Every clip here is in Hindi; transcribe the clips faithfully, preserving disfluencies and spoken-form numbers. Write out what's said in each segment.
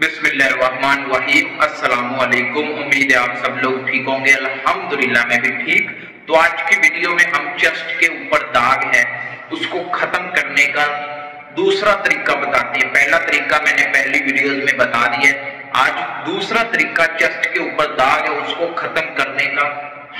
बिस्मिल्लाहिर्रहमानिर्रहीम। अस्सलामुअलैकुम। उम्मीद है आप सब लोग ठीक होंगे। अल्हम्दुलिल्लाह मैं भी ठीक। तो आज की वीडियो में हम चेस्ट के ऊपर दाग है उसको खत्म करने का दूसरा तरीका बताते हैं। पहला तरीका मैंने पहली वीडियोस में बता दिया है। आज दूसरा तरीका चेस्ट के ऊपर दाग है उसको खत्म करने का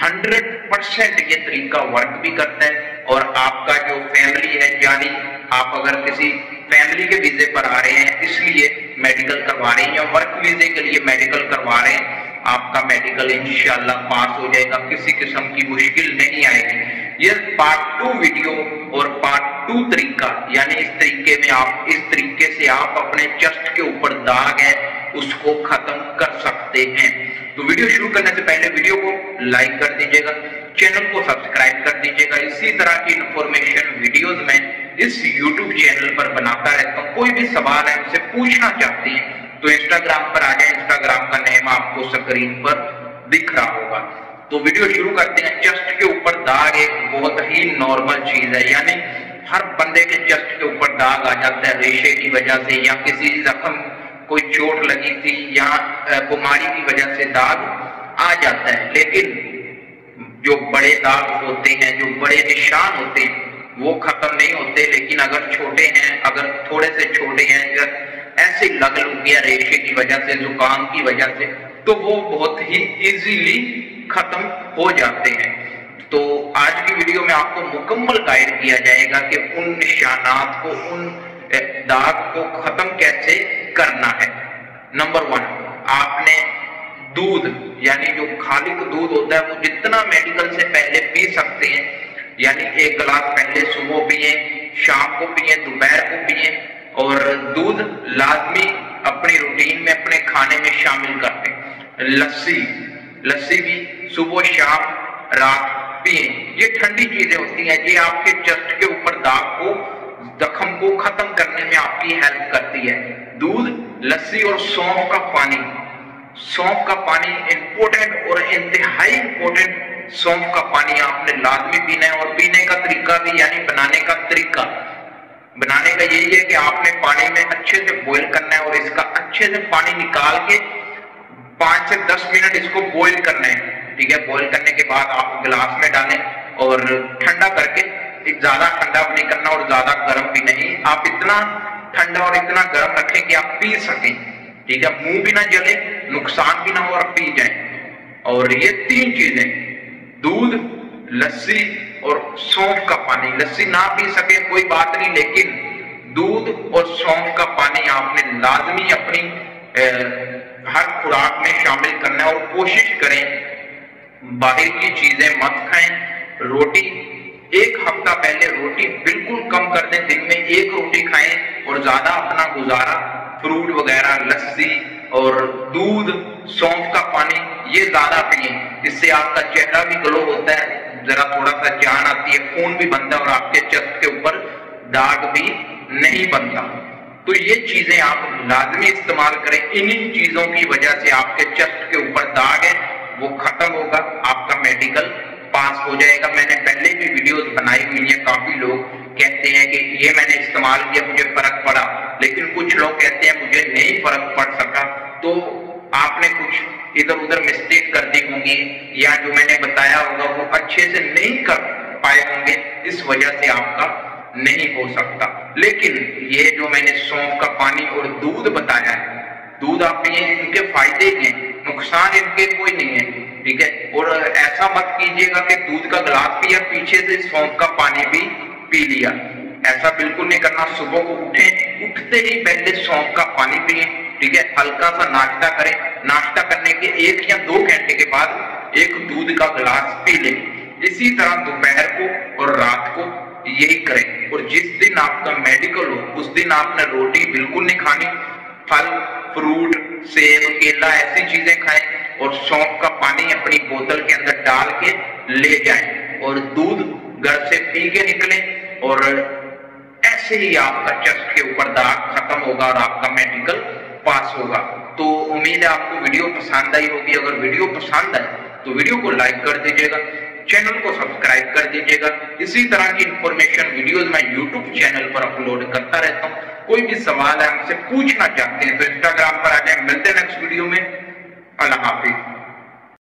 हंड्रेड परसेंट ये तरीका वर्क भी करता है। और आपका जो फैमिली है, यानी आप अगर किसी फैमिली के वीजे पर आ रहे हैं इसलिए मेडिकल करवा रहे हैं या वर्क वीजे के लिए मेडिकल करवा रहे हैं, आपका मेडिकल इंशाल्लाह पास हो जाएगा, किसी किस्म की मुश्किल नहीं आएगी। यह पार्ट टू वीडियो और पार्ट टू तरीका, यानी इस तरीके में आप इस तरीके से आप अपने चेस्ट के ऊपर दाग है उसको खत्म कर सकते हैं। तो वीडियो शुरू करने से पहले वीडियो को लाइक कर दीजिएगा, चैनल को सब्सक्राइब कर दीजिएगा। इसी तरह की इंफॉर्मेशन वीडियोस में इस यूट्यूब चैनल पर बनाता रहता हूँ। कोई भी सवाल है हमसे पूछना चाहते हैं तो इंस्टाग्राम पर आ जाए। इंस्टाग्राम का नेम आपको स्क्रीन पर दिख रहा होगा। तो वीडियो शुरू करते हैं। चेस्ट के ऊपर दाग एक बहुत ही नॉर्मल चीज है, यानी हर बंदे के चेस्ट के ऊपर दाग आ जाता है रेशे की वजह से, या किसी जख्म, कोई चोट लगी थी या बीमारी की वजह से दाग आ जाता है। लेकिन जो बड़े दाग होते हैं, जो बड़े निशान होते हैं, वो खत्म नहीं होते। लेकिन अगर छोटे हैं, अगर थोड़े से छोटे हैं, अगर ऐसे लग लग गया रेशे की वजह से, जुकाम की वजह से, तो वो बहुत ही इजीली खत्म हो जाते हैं। तो आज की वीडियो में आपको मुकम्मल गाइड किया जाएगा कि उन निशानात को, उन दाग को खत्म कैसे करना है। नंबर वन, आपने दूध, यानी जो खालिक दूध होता है, वो जितना मेडिकल से पहले पी सकते हैं, यानी एक गिलास पहले सुबह पिए, शाम को पिए, दोपहर को पिए, और दूध लाजमी अपनी रूटीन में, अपने खाने में शामिल कर दें। लस्सी, लस्सी भी सुबह शाम रात पिए। ये ठंडी चीजें होती हैं, ये आपके चेस्ट के ऊपर दाग को, जख्म को खत्म करने में आपकी हेल्प करती है। दूध, लस्सी और सौंफ का पानी। सौंफ का पानी इंपोर्टेंट और इंतहाई इंपोर्टेंट। सौंफ का पानी आपने लाजमी पीना है। और पीने का तरीका भी, यानी बनाने का तरीका, बनाने का यही है कि आपने पानी में अच्छे से बॉईल करना है और इसका अच्छे से पानी निकाल के पाँच से दस मिनट इसको बॉईल करना है। ठीक है, बॉईल करने के बाद आप गिलास में डालें और ठंडा करके, ज्यादा ठंडा नहीं करना और ज्यादा गर्म भी नहीं, आप इतना ठंडा और इतना गर्म रखें कि आप पी सकें। ठीक है, मुंह भी ना जले, नुकसान भी ना हो और पी जाए। और ये तीन चीजें, दूध, लस्सी और सौंफ का पानी। लस्सी ना पी सके कोई बात नहीं, लेकिन दूध और सौंफ का पानी आपने लाजमी अपनी ए, हर खुराक में शामिल करना है। और कोशिश करें बाहर की चीजें मत खाएं। रोटी, एक हफ्ता पहले रोटी बिल्कुल कम कर दें, दिन में एक रोटी खाएं और ज्यादा अपना गुजारा फ्रूट वगैरह, लस्सी और दूध, सौंफ का पानी ये ज्यादा पिए। इससे आपका चेहरा भी ग्लो होता है, जरा थोड़ा सा जान आती है, खून भी बनता है और आपके चेस्ट के ऊपर दाग भी नहीं बनता। तो ये चीजें आप लाजमी इस्तेमाल करें। इन्हीं चीजों की वजह से आपके चेस्ट के ऊपर दाग है वो खत्म होगा, आपका मेडिकल पास हो जाएगा। मैंने पहले भी वीडियोस बनाई हुई है। काफी लोग कहते हैं कि ये मैंने इस्तेमाल किया, मुझे फर्क पड़ा, लेकिन कुछ लोग कहते हैं मुझे नहीं फर्क पड़ सका। तो आपने कुछ इधर उधर मिस्टेक कर दी होंगी, या जो मैंने बताया होगा वो अच्छे से नहीं कर पाए होंगे, इस वजह से आपका नहीं हो सकता। लेकिन ये जो मैंने सौंफ का पानी और दूध बताया है, दूध आप पिए, इनके फायदे हैं, नुकसान इनके कोई नहीं है। ठीक है, और ऐसा मत कीजिएगा कि दूध का गिलास पिया, पीछे से सौंफ का पानी भी पी लिया, ऐसा बिल्कुल नहीं करना। सुबह को उठे, उठते ही पहले सौंफ का पानी पिए। ठीक है, हल्का सा नाश्ता करें, नाश्ता करने के एक या दो घंटे के बाद एक दूध का गिलास पी लें। इसी तरह दोपहर को और रात को यही करें। और जिस दिन आपका मेडिकल हो उस दिन आपने रोटी बिल्कुल नहीं खानी, फल, फ्रूट, सेब, केला, ऐसी चीजें खाएं और सौंफ का पानी अपनी बोतल के अंदर डाल के ले जाएं और दूध घर से पी के निकलें। और ऐसे ही आपका चेस्ट के ऊपर दाग खत्म होगा और आपका मेडिकल पास होगा। तो उम्मीद है आपको वीडियो पसंद आई होगी। अगर वीडियो पसंद आए तो वीडियो को लाइक कर दीजिएगा, चैनल को सब्सक्राइब कर दीजिएगा। इसी तरह की इंफॉर्मेशन वीडियोस मैं यूट्यूब चैनल पर अपलोड करता रहता हूँ। कोई भी सवाल है, हमसे पूछना चाहते हैं तो इंस्टाग्राम